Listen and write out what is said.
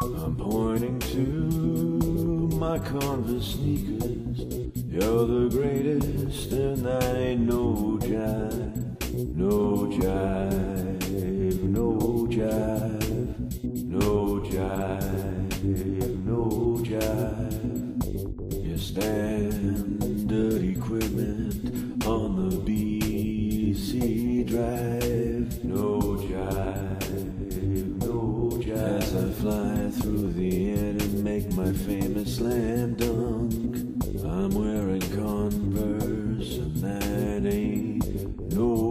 I'm pointing to my Converse sneakers. You're the greatest and that ain't no jive. No jive, no jive. No jive, no jive. Your standard equipment on the BC drive. No jive, no jive. As I fly through the air and make my famous slam dunk, I'm wearing Converse and that ain't no